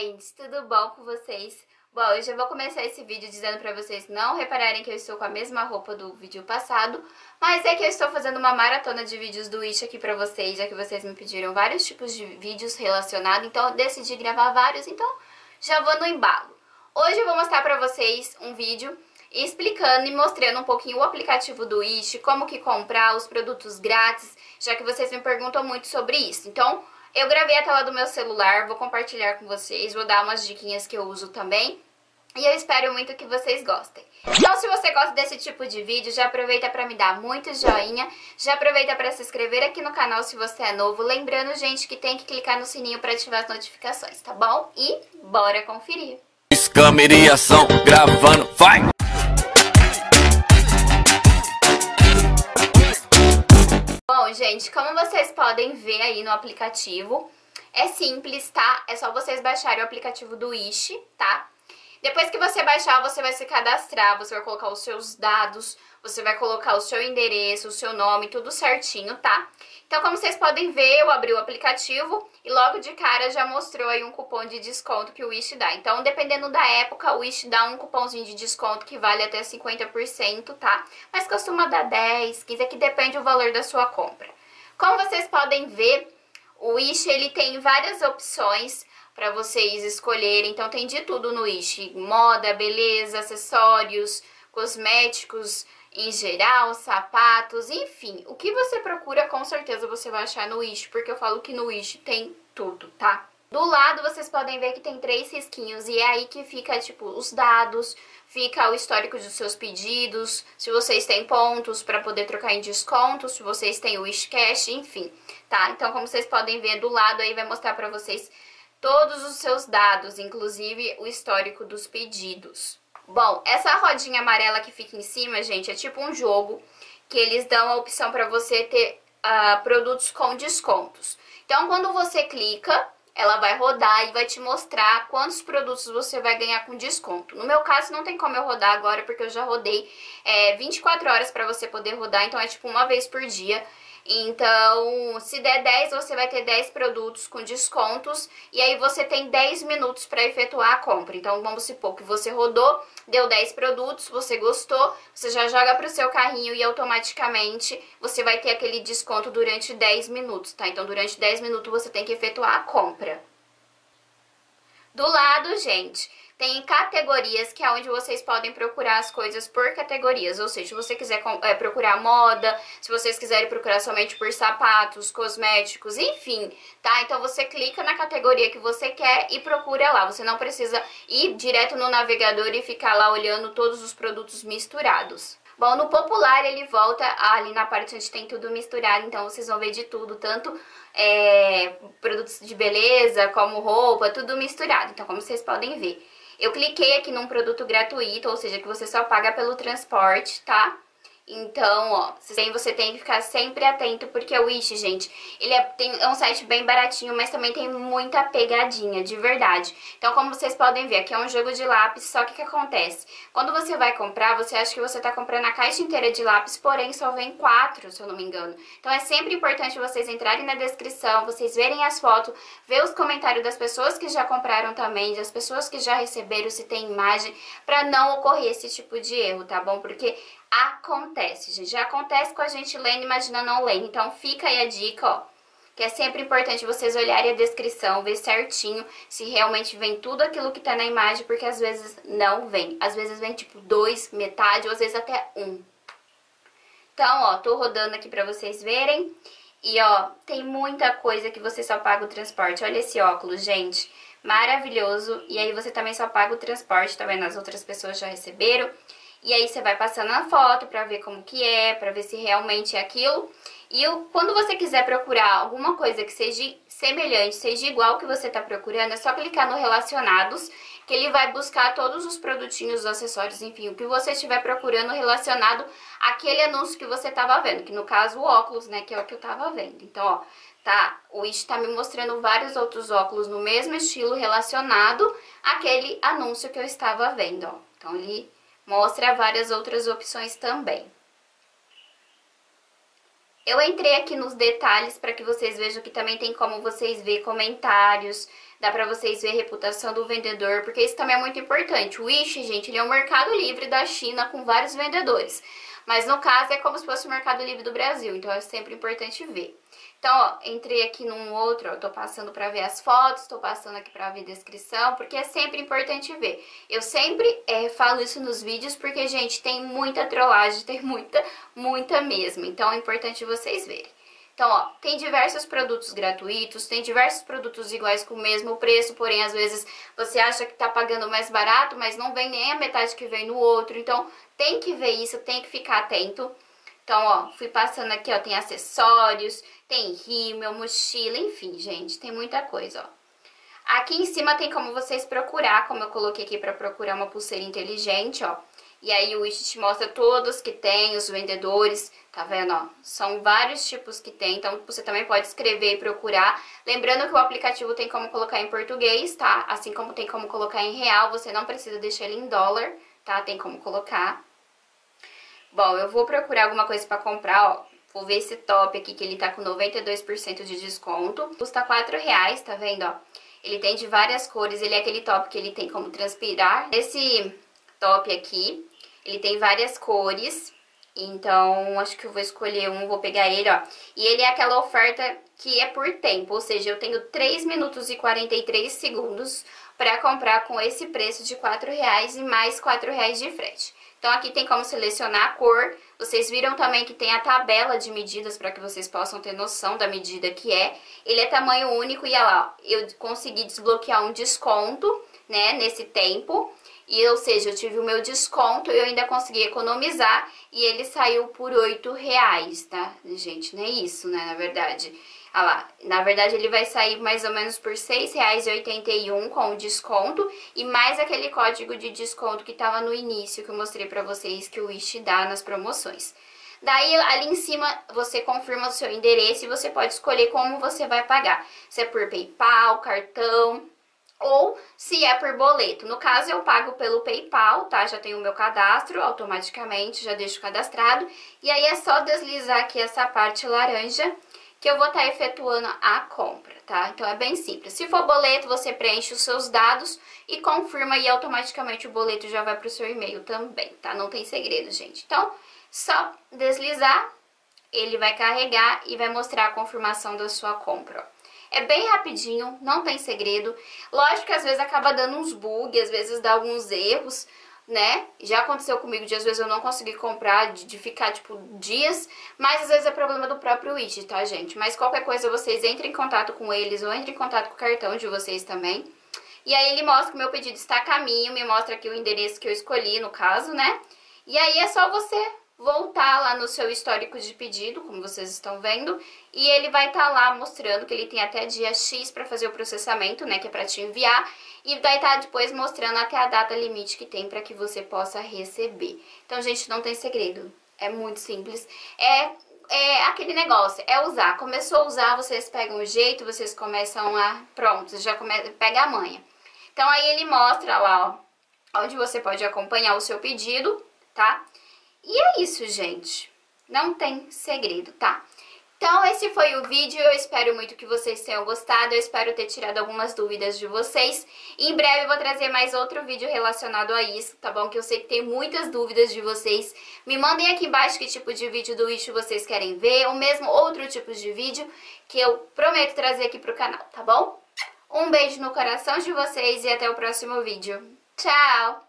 gente, tudo bom com vocês? Bom, eu já vou começar esse vídeo dizendo pra vocês não repararem que eu estou com a mesma roupa do vídeo passado, mas é que eu estou fazendo uma maratona de vídeos do Wish aqui pra vocês, já que vocês me pediram vários tipos de vídeos relacionados, então eu decidi gravar vários, então já vou no embalo. Hoje eu vou mostrar pra vocês um vídeo explicando e mostrando um pouquinho o aplicativo do Wish, como que comprar os produtos grátis, já que vocês me perguntam muito sobre isso, então... Eu gravei a tela do meu celular, vou compartilhar com vocês, vou dar umas diquinhas que eu uso também. E eu espero muito que vocês gostem. Então, se você gosta desse tipo de vídeo, já aproveita pra me dar muito joinha. Já aproveita pra se inscrever aqui no canal se você é novo. Lembrando, gente, que tem que clicar no sininho pra ativar as notificações, tá bom? E bora conferir! Câmera e ação, gravando, vai! Gente, como vocês podem ver aí no aplicativo, é simples, tá? É só vocês baixarem o aplicativo do Wish, tá? Depois que você baixar, você vai se cadastrar, você vai colocar os seus dados, você vai colocar o seu endereço, o seu nome, tudo certinho, tá? Então, como vocês podem ver, eu abri o aplicativo e logo de cara já mostrou aí um cupom de desconto que o Wish dá. Então, dependendo da época, o Wish dá um cupomzinho de desconto que vale até 50%, tá? Mas costuma dar 10, 15, é que depende do valor da sua compra. Como vocês podem ver, o Wish, ele tem várias opções pra vocês escolherem, então tem de tudo no Wish, moda, beleza, acessórios, cosméticos em geral, sapatos, enfim, o que você procura com certeza você vai achar no Wish, porque eu falo que no Wish tem tudo, tá? Do lado vocês podem ver que tem 3 risquinhos e é aí que fica, tipo, os dados, fica o histórico dos seus pedidos, se vocês têm pontos pra poder trocar em desconto, se vocês têm o Wish Cash, enfim, tá? Então, como vocês podem ver, do lado aí vai mostrar pra vocês todos os seus dados, inclusive o histórico dos pedidos. Bom, essa rodinha amarela que fica em cima, gente, é tipo um jogo que eles dão a opção para você ter produtos com descontos. Então, quando você clica, ela vai rodar e vai te mostrar quantos produtos você vai ganhar com desconto. No meu caso, não tem como eu rodar agora, porque eu já rodei 24 horas para você poder rodar, então é tipo uma vez por dia. Então, se der 10, você vai ter 10 produtos com descontos e aí você tem 10 minutos para efetuar a compra. Então, vamos supor que você rodou, deu 10 produtos, você gostou, você já joga para o seu carrinho e automaticamente você vai ter aquele desconto durante 10 minutos, tá? Então, durante 10 minutos você tem que efetuar a compra. Do lado, gente, tem categorias, que é onde vocês podem procurar as coisas por categorias. Ou seja, se você quiser procurar moda, se vocês quiserem procurar somente por sapatos, cosméticos, enfim, tá? Então você clica na categoria que você quer e procura lá. Você não precisa ir direto no navegador e ficar lá olhando todos os produtos misturados. Bom, no popular ele volta ali na parte onde tem tudo misturado, então vocês vão ver de tudo, tanto produtos de beleza, como roupa, tudo misturado. Então, como vocês podem ver, eu cliquei aqui num produto gratuito, ou seja, que você só paga pelo transporte, tá? Então, ó, você tem que ficar sempre atento, porque o Wish, gente, ele é um site bem baratinho, mas também tem muita pegadinha, de verdade. Então, como vocês podem ver, aqui é um jogo de lápis, só que o que acontece? Quando você vai comprar, você acha que você tá comprando a caixa inteira de lápis, porém só vem 4, se eu não me engano. Então, é sempre importante vocês entrarem na descrição, vocês verem as fotos, ver os comentários das pessoas que já compraram também, das pessoas que já receberam, se tem imagem, pra não ocorrer esse tipo de erro, tá bom? Porque... acontece, gente. Já acontece com a gente lendo, imagina não lendo. Então fica aí a dica, ó, que é sempre importante vocês olharem a descrição, ver certinho se realmente vem tudo aquilo que tá na imagem, porque às vezes não vem. Às vezes vem tipo 2, metade, ou às vezes até 1. Então, ó, tô rodando aqui pra vocês verem. E, ó, tem muita coisa que você só paga o transporte. Olha esse óculos, gente. Maravilhoso. E aí você também só paga o transporte, tá vendo? As outras pessoas já receberam. E aí você vai passando a foto pra ver como que é, pra ver se realmente é aquilo. E quando você quiser procurar alguma coisa que seja semelhante, seja igual que você tá procurando, é só clicar no relacionados, que ele vai buscar todos os produtinhos, os acessórios, enfim, o que você estiver procurando relacionado àquele anúncio que você tava vendo, que no caso o óculos, né, que é o que eu tava vendo. Então, ó, tá, o Wish tá me mostrando vários outros óculos no mesmo estilo relacionado àquele anúncio que eu estava vendo, ó. Então, ele... mostra várias outras opções também. Eu entrei aqui nos detalhes para que vocês vejam que também tem como vocês ver comentários, dá para vocês ver a reputação do vendedor, porque isso também é muito importante. O Wish, gente, ele é um mercado livre da China com vários vendedores, mas no caso é como se fosse o mercado livre do Brasil, então é sempre importante ver. Então, ó, entrei aqui num outro, ó, tô passando para ver as fotos, tô passando aqui para ver a descrição, porque é sempre importante ver. Eu sempre falo isso nos vídeos, porque, gente, tem muita trollagem, tem muita mesmo, então é importante vocês verem. Então, ó, tem diversos produtos gratuitos, tem diversos produtos iguais com o mesmo preço, porém, às vezes, você acha que tá pagando mais barato, mas não vem nem a metade que vem no outro, então tem que ver isso, tem que ficar atento. Então, ó, fui passando aqui, ó, tem acessórios, tem rímel, mochila, enfim, gente, tem muita coisa, ó. Aqui em cima tem como vocês procurar, como eu coloquei aqui pra procurar uma pulseira inteligente, ó. E aí o Wish te mostra todos que tem, os vendedores, tá vendo, ó? São vários tipos que tem, então você também pode escrever e procurar. Lembrando que o aplicativo tem como colocar em português, tá? Assim como tem como colocar em real, você não precisa deixar ele em dólar, tá? Tem como colocar. Bom, eu vou procurar alguma coisa pra comprar, ó. Vou ver esse top aqui, que ele tá com 92% de desconto. Custa R$4, tá vendo, ó? Ele tem de várias cores, ele é aquele top que ele tem como transpirar. Esse top aqui, ele tem várias cores, então acho que eu vou escolher um, vou pegar ele, ó. E ele é aquela oferta que é por tempo, ou seja, eu tenho 3 minutos e 43 segundos pra comprar com esse preço de R$4 e mais R$4 de frete. Então aqui tem como selecionar a cor, vocês viram também que tem a tabela de medidas para que vocês possam ter noção da medida que é. Ele é tamanho único e olha lá, eu consegui desbloquear um desconto, né, nesse tempo. E, ou seja, eu tive o meu desconto e eu ainda consegui economizar e ele saiu por R$8, tá? Gente, não é isso, né, na verdade. Olha lá, na verdade ele vai sair mais ou menos por R$6,81 com o desconto e mais aquele código de desconto que tava no início que eu mostrei pra vocês que o Wish dá nas promoções. Daí, ali em cima, você confirma o seu endereço e você pode escolher como você vai pagar. Se é por PayPal, cartão ou se é por boleto. No caso, eu pago pelo PayPal, tá? Já tenho o meu cadastro automaticamente, já deixo cadastrado. E aí é só deslizar aqui essa parte laranja que eu vou estar efetuando a compra, tá? Então é bem simples. Se for boleto, você preenche os seus dados e confirma e automaticamente o boleto já vai pro seu e-mail também, tá? Não tem segredo, gente. Então, só deslizar, ele vai carregar e vai mostrar a confirmação da sua compra, ó. É bem rapidinho, não tem segredo. Lógico que às vezes acaba dando uns bugs, às vezes dá alguns erros, né? Já aconteceu comigo de às vezes eu não conseguir comprar, de ficar tipo dias, mas às vezes é problema do próprio Wish, tá, gente? Mas qualquer coisa vocês entrem em contato com eles ou entrem em contato com o cartão de vocês também. E aí ele mostra que o meu pedido está a caminho, me mostra aqui o endereço que eu escolhi, no caso, né? E aí é só você voltar lá no seu histórico de pedido, como vocês estão vendo, e ele vai estar lá mostrando que ele tem até dia X para fazer o processamento, né, que é para te enviar, e vai estar depois mostrando até a data limite que tem para que você possa receber. Então, gente, não tem segredo, é muito simples, é aquele negócio, é usar, começou a usar, vocês pegam o jeito, vocês começam a, pronto, já pega a manha. Então, aí ele mostra lá, ó, onde você pode acompanhar o seu pedido, tá? E é isso, gente. Não tem segredo, tá? Então, esse foi o vídeo. Eu espero muito que vocês tenham gostado. Eu espero ter tirado algumas dúvidas de vocês. Em breve eu vou trazer mais outro vídeo relacionado a isso, tá bom? Que eu sei que tem muitas dúvidas de vocês. Me mandem aqui embaixo que tipo de vídeo do Wish vocês querem ver, ou mesmo outro tipo de vídeo que eu prometo trazer aqui pro canal, tá bom? Um beijo no coração de vocês e até o próximo vídeo. Tchau!